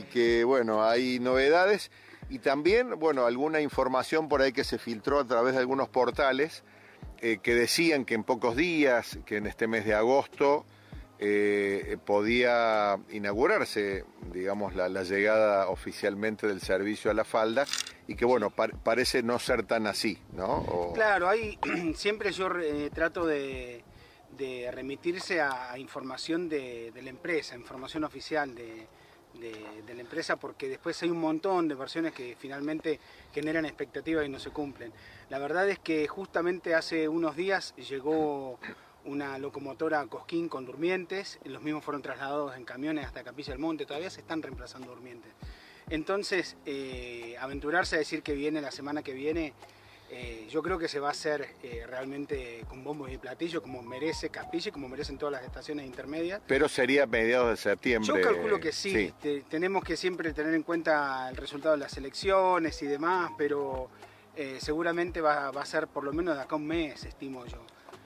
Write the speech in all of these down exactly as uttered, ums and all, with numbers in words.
y que, bueno, hay novedades y también, bueno, alguna información por ahí que se filtró a través de algunos portales eh, que decían que en pocos días, que en este mes de agosto, eh, podía inaugurarse, digamos, la, la llegada oficialmente del servicio a La Falda y que, bueno, par parece no ser tan así, ¿no? O... Claro, ahí siempre yo eh, trato de... de remitirse a, a información de, de la empresa, información oficial de, de, de la empresa, porque después hay un montón de versiones que finalmente generan expectativas y no se cumplen. La verdad es que justamente hace unos días llegó una locomotora a Cosquín con durmientes, los mismos fueron trasladados en camiones hasta Capilla del Monte, todavía se están reemplazando durmientes. Entonces, eh, aventurarse a decir que viene la semana que viene, Eh, yo creo que se va a hacer eh, realmente con bombos y platillos, como merece Capilla y como merecen todas las estaciones intermedias. Pero sería mediados de septiembre. Yo calculo que sí, sí. Te, tenemos que siempre tener en cuenta el resultado de las elecciones y demás, pero eh, seguramente va, va a ser por lo menos de acá un mes, estimo yo.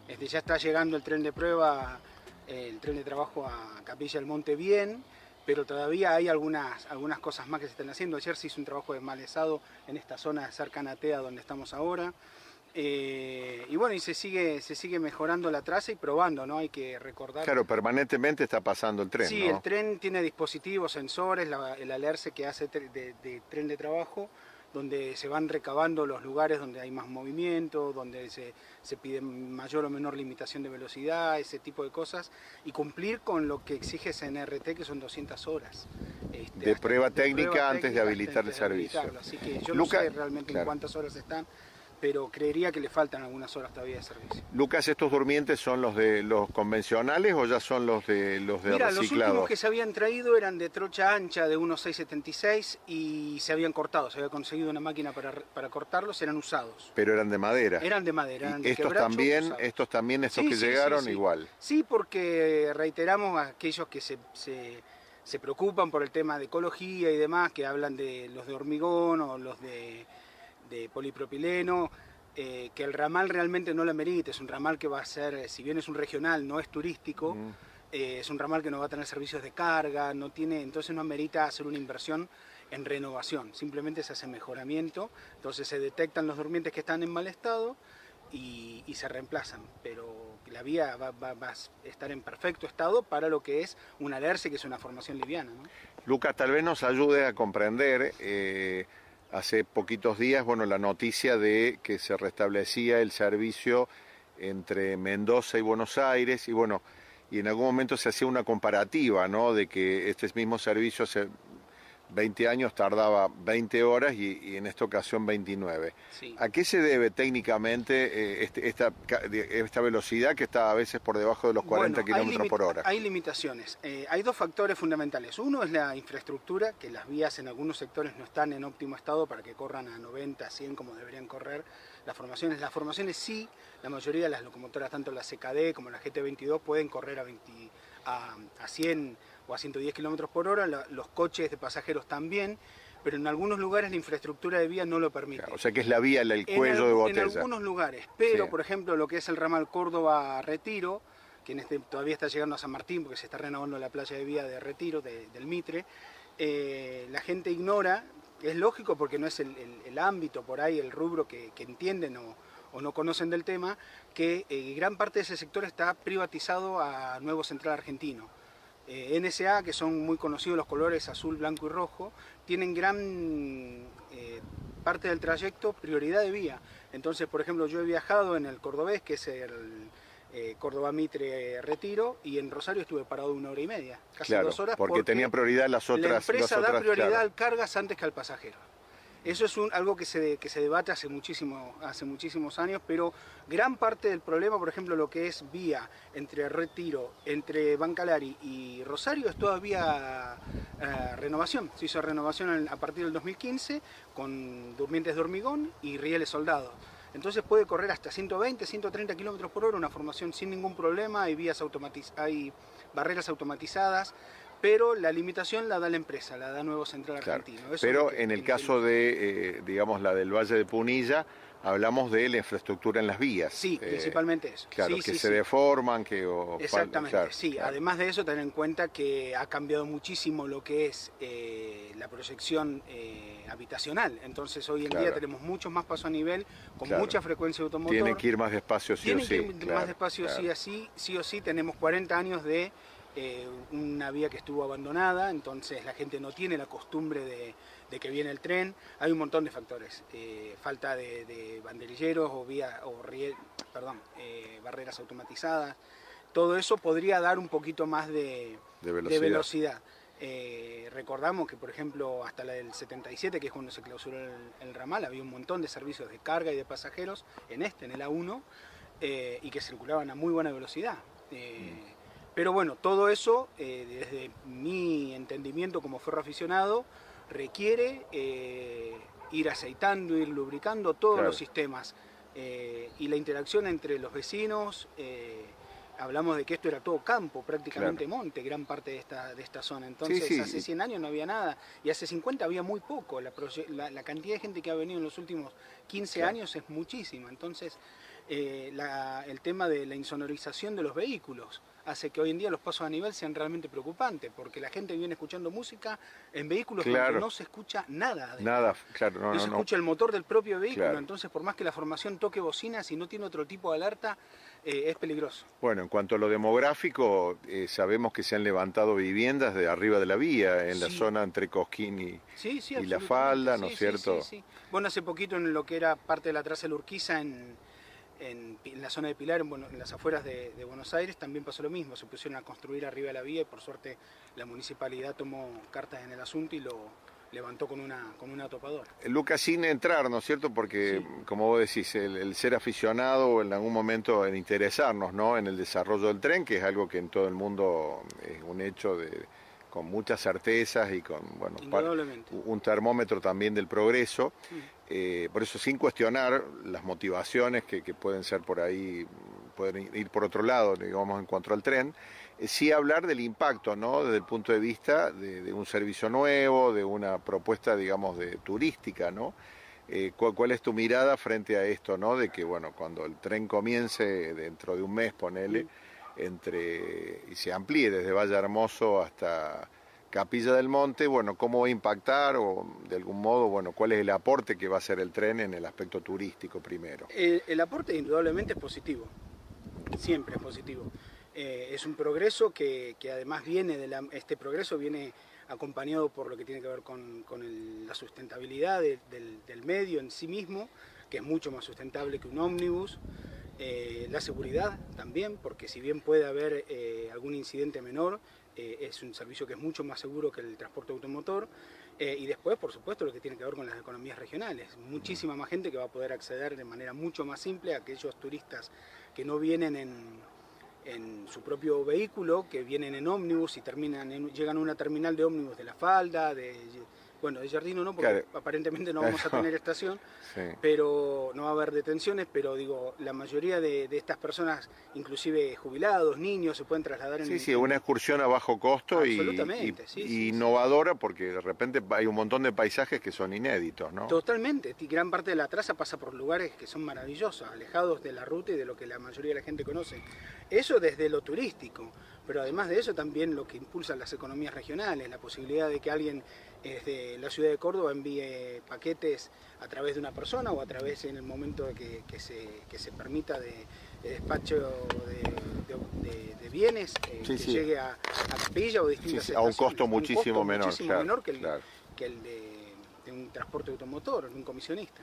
Este, ya está llegando el tren de prueba, eh, el tren de trabajo a Capilla del Monte bien, pero todavía hay algunas, algunas cosas más que se están haciendo. Ayer se hizo un trabajo de malezado en esta zona cercana a Tea, donde estamos ahora. Eh, y bueno, y se sigue, se sigue mejorando la traza y probando, ¿no? Hay que recordar... Claro, permanentemente está pasando el tren, sí, ¿no? El tren tiene dispositivos, sensores, la, el alerce que hace de, de, de tren de trabajo, donde se van recabando los lugares donde hay más movimiento, donde se, se pide mayor o menor limitación de velocidad, ese tipo de cosas, y cumplir con lo que exige C N R T, que son doscientas horas. Este, de prueba de técnica prueba antes técnica, de habilitar antes, el de servicio. Así que yo Lucas, no sé realmente claro. en cuántas horas están, pero creería que le faltan algunas horas todavía de servicio. Lucas, ¿estos durmientes son los de los convencionales o ya son los de los de Mira, reciclados? Los últimos que se habían traído eran de trocha ancha de uno seis setenta y seis y se habían cortado, se había conseguido una máquina para, para cortarlos, eran usados. Pero eran de madera. Eran de madera, eran de estos también, usados. Estos también, estos sí, que sí, llegaron sí, sí. igual. Sí, porque reiteramos a aquellos que se... se se preocupan por el tema de ecología y demás, que hablan de los de hormigón o los de, de polipropileno, eh, que el ramal realmente no lo merita, es un ramal que va a ser, si bien es un regional, no es turístico, mm. eh, es un ramal que no va a tener servicios de carga, no tiene, entonces no amerita hacer una inversión en renovación, simplemente se hace mejoramiento, entonces se detectan los durmientes que están en mal estado y, y se reemplazan, pero... la vía va, va, va a estar en perfecto estado para lo que es un alerce, que es una formación liviana, ¿no? Lucas, tal vez nos ayude a comprender, eh, hace poquitos días, bueno, la noticia de que se restablecía el servicio entre Mendoza y Buenos Aires, y bueno, y en algún momento se hacía una comparativa, ¿no?, de que este mismo servicio se... veinte años tardaba veinte horas y, y en esta ocasión veintinueve. Sí. ¿A qué se debe técnicamente eh, este, esta, esta velocidad que está a veces por debajo de los cuarenta bueno, kilómetros por hora? Hay limitaciones. Eh, hay dos factores fundamentales. Uno es la infraestructura, que las vías en algunos sectores no están en óptimo estado para que corran a noventa, cien como deberían correr. Las formaciones, las formaciones sí, la mayoría de las locomotoras, tanto la C K D como la G T veintidós, pueden correr a veinte, a, a cien o a ciento diez kilómetros por hora, los coches de pasajeros también, pero en algunos lugares la infraestructura de vía no lo permite. Claro, o sea que es la vía el cuello al, de botella. En algunos lugares, pero sí. Por ejemplo lo que es el ramal Córdoba-Retiro, que en este, todavía está llegando a San Martín porque se está renovando la playa de vía de Retiro, de, del Mitre, eh, la gente ignora, es lógico porque no es el, el, el ámbito por ahí, el rubro que, que entienden o, o no conocen del tema, que eh, gran parte de ese sector está privatizado a Nuevo Central Argentino. Eh, N S A, que son muy conocidos los colores azul, blanco y rojo, tienen gran eh, parte del trayecto prioridad de vía. Entonces, por ejemplo, yo he viajado en el Cordobés, que es el eh, Córdoba-Mitre-Retiro, y en Rosario estuve parado una hora y media, casi claro, dos horas. Porque, porque tenía prioridad las otras. La empresa otras, da prioridad claro. al cargas antes que al pasajero. Eso es un, algo que se, que se debate hace, muchísimo, hace muchísimos años, pero gran parte del problema, por ejemplo, lo que es vía entre Retiro, entre Bancalari y Rosario, es todavía eh, renovación. Se hizo renovación a partir del dos mil quince con durmientes de hormigón y rieles soldados. Entonces puede correr hasta ciento veinte, ciento treinta kilómetros por hora una formación sin ningún problema, hay vías automatiz- hay barreras automatizadas, pero la limitación la da la empresa, la da Nuevo Central Argentino. Claro, pero que, en el caso el... de, eh, digamos, la del Valle de Punilla, hablamos de la infraestructura en las vías. Sí, eh, principalmente eso. Claro, sí, que sí, se sí. deforman, que... O, exactamente, claro, sí. Claro. Además de eso, tener en cuenta que ha cambiado muchísimo lo que es eh, la proyección eh, habitacional. Entonces, hoy en claro. día tenemos muchos más pasos a nivel, con claro. mucha frecuencia de automotor. Tienen que ir más despacio sí o sí. Tienen que ir claro, más despacio claro. sí, así, sí o sí. Tenemos cuarenta años de... Eh, una vía que estuvo abandonada, entonces la gente no tiene la costumbre de, de que viene el tren. Hay un montón de factores, eh, falta de, de banderilleros o, vía, o riel, perdón, eh, barreras automatizadas. Todo eso podría dar un poquito más de, de velocidad. De velocidad. Eh, recordamos que, por ejemplo, hasta la del setenta y siete, que es cuando se clausuró el, el ramal, había un montón de servicios de carga y de pasajeros en este, en el A uno, eh, y que circulaban a muy buena velocidad. Eh, mm. Pero bueno, todo eso, eh, desde mi entendimiento como ferro aficionado, requiere eh, ir aceitando, ir lubricando todos claro. los sistemas. Eh, y la interacción entre los vecinos, eh, hablamos de que esto era todo campo, prácticamente claro. monte, gran parte de esta, de esta zona. Entonces, sí, sí. hace cien años no había nada, y hace cincuenta había muy poco. La, la, la cantidad de gente que ha venido en los últimos quince claro. años es muchísima. Entonces, eh, la, el tema de la insonorización de los vehículos hace que hoy en día los pasos a nivel sean realmente preocupantes, porque la gente viene escuchando música en vehículos claro. donde no se escucha nada. Nada, claro. No, no, no se no. escucha el motor del propio vehículo, claro. entonces por más que la formación toque bocina, si no tiene otro tipo de alerta, eh, es peligroso. Bueno, en cuanto a lo demográfico, eh, sabemos que se han levantado viviendas de arriba de la vía, en sí. la zona entre Cosquín y, sí, sí, y La Falda, sí, ¿no es sí, cierto? Sí, sí. Bueno, hace poquito en lo que era parte de la traza de Urquiza, en... En, en la zona de Pilar, en, bueno, en las afueras de, de Buenos Aires, también pasó lo mismo. Se pusieron a construir arriba de la vía y por suerte la municipalidad tomó cartas en el asunto y lo levantó con una, con una topadora. Lucas, sin entrar, ¿no es cierto? Porque, sí. como vos decís, el, el ser aficionado en algún momento, en interesarnos, ¿no?, en el desarrollo del tren, que es algo que en todo el mundo es un hecho de, con muchas certezas y con, bueno, un termómetro también del progreso. Sí. Eh, por eso, sin cuestionar las motivaciones que, que pueden ser por ahí, pueden ir por otro lado, digamos, en cuanto al tren, eh, sí hablar del impacto, ¿no?, desde el punto de vista de, de un servicio nuevo, de una propuesta, digamos, de turística, ¿no? Eh, ¿cuál, ¿Cuál es tu mirada frente a esto, ¿no?, de que, bueno, cuando el tren comience dentro de un mes, ponele, sí. entre y se amplíe desde Valle Hermoso hasta Capilla del Monte, bueno, cómo va a impactar o de algún modo, bueno, cuál es el aporte que va a hacer el tren en el aspecto turístico primero? El, el aporte indudablemente es positivo, siempre es positivo. Eh, es un progreso que, que además viene, de la, este progreso viene acompañado por lo que tiene que ver con, con el, la sustentabilidad de, del, del medio en sí mismo, que es mucho más sustentable que un ómnibus. Eh, la seguridad también, porque si bien puede haber eh, algún incidente menor, eh, es un servicio que es mucho más seguro que el transporte automotor. Eh, y después, por supuesto, lo que tiene que ver con las economías regionales. Muchísima más gente que va a poder acceder de manera mucho más simple a aquellos turistas que no vienen en, en su propio vehículo, que vienen en ómnibus y terminan en, llegan a una terminal de ómnibus de La Falda, de... Bueno, de Giardino no, porque claro. aparentemente no vamos a tener estación, sí. pero no va a haber detenciones, pero digo, la mayoría de, de estas personas, inclusive jubilados, niños, se pueden trasladar en... Sí, sí, una excursión a bajo costo y, y, sí, y innovadora, sí, sí. porque de repente hay un montón de paisajes que son inéditos, ¿no? Totalmente, y gran parte de la traza pasa por lugares que son maravillosos, alejados de la ruta y de lo que la mayoría de la gente conoce. Eso desde lo turístico, pero además de eso también lo que impulsa las economías regionales, la posibilidad de que alguien... desde la ciudad de Córdoba envíe paquetes a través de una persona o a través en el momento que, que, se, que se permita de, de despacho de, de, de bienes, eh, sí, que sí. llegue a, a Capilla o distintas sí, sí, a un costo muchísimo un costo menor, muchísimo claro, menor que el, claro. que el de, de un transporte automotor, de un comisionista.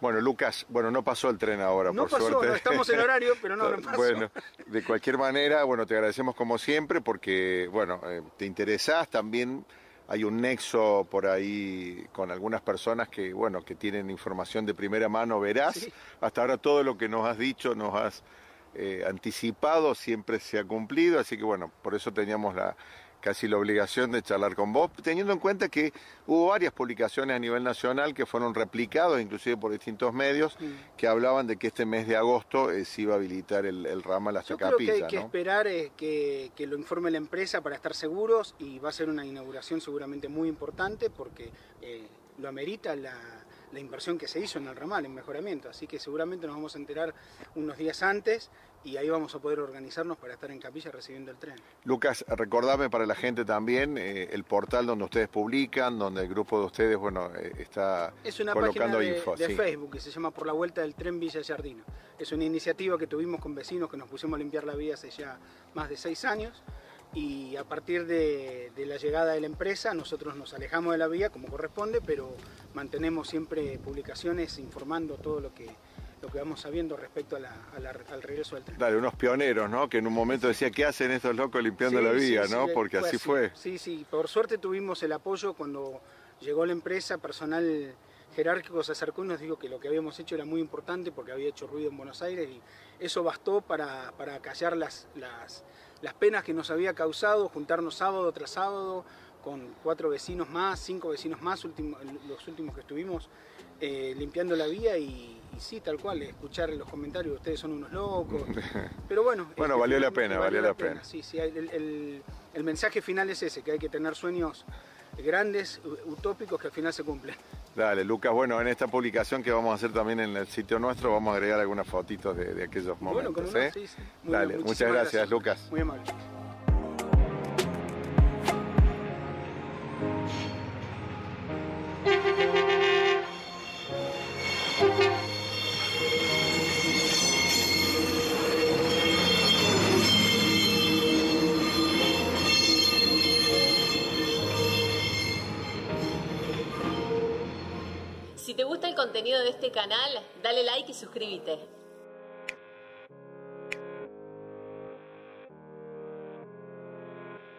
Bueno, Lucas, bueno, no pasó el tren ahora, no por pasó, suerte. No pasó, estamos en horario, pero no, no pasó. Bueno, de cualquier manera, bueno, te agradecemos como siempre porque, bueno, eh, te interesás también. Hay un nexo por ahí con algunas personas que, bueno, que tienen información de primera mano, verás. Sí. Hasta ahora todo lo que nos has dicho, nos has eh, anticipado, siempre se ha cumplido. Así que, bueno, por eso teníamos la casi la obligación de charlar con vos, teniendo en cuenta que hubo varias publicaciones a nivel nacional que fueron replicados inclusive por distintos medios, sí, que hablaban de que este mes de agosto eh, se iba a habilitar el, el ramal hacia Capilla. Yo creo Capilla, que hay, ¿no?, que esperar eh, que, que lo informe la empresa para estar seguros, y va a ser una inauguración seguramente muy importante porque eh, lo amerita la... la inversión que se hizo en el ramal, en mejoramiento, así que seguramente nos vamos a enterar unos días antes y ahí vamos a poder organizarnos para estar en Capilla recibiendo el tren. Lucas, recordame para la gente también eh, el portal donde ustedes publican, donde el grupo de ustedes, bueno, eh, está colocando info. Es una página de, info, de sí. Facebook que se llama Por la Vuelta del Tren Villa Giardino. Es una iniciativa que tuvimos con vecinos que nos pusimos a limpiar la vía hace ya más de seis años. Y a partir de, de la llegada de la empresa nosotros nos alejamos de la vía como corresponde, pero mantenemos siempre publicaciones informando todo lo que, lo que vamos sabiendo respecto a la, a la, al regreso del tren. Dale, unos pioneros, ¿no? Que en un momento decía, ¿qué hacen estos locos limpiando sí, la vía? Sí, ¿no? Sí, porque fue así, así fue. Sí, sí, por suerte tuvimos el apoyo cuando llegó la empresa, personal jerárquico se acercó y nos dijo que lo que habíamos hecho era muy importante porque había hecho ruido en Buenos Aires y eso bastó para, para callar las, las, las penas que nos había causado juntarnos sábado tras sábado con cuatro vecinos más, cinco vecinos más, último, los últimos que estuvimos eh, limpiando la vía y, y sí, tal cual, escuchar los comentarios, ustedes son unos locos, pero bueno. Bueno, valió la pena, valió la pena. pena. Sí, sí, el, el, el mensaje final es ese, que hay que tener sueños grandes, utópicos, que al final se cumplen. Dale, Lucas, bueno, en esta publicación que vamos a hacer también en el sitio nuestro, vamos a agregar algunas fotitos de, de aquellos momentos. Bueno, ¿eh? Sí, sí. Muy Dale, bien, muchas gracias, gracias, Lucas. Muy amable. Si te gusta el contenido de este canal, dale like y suscríbete.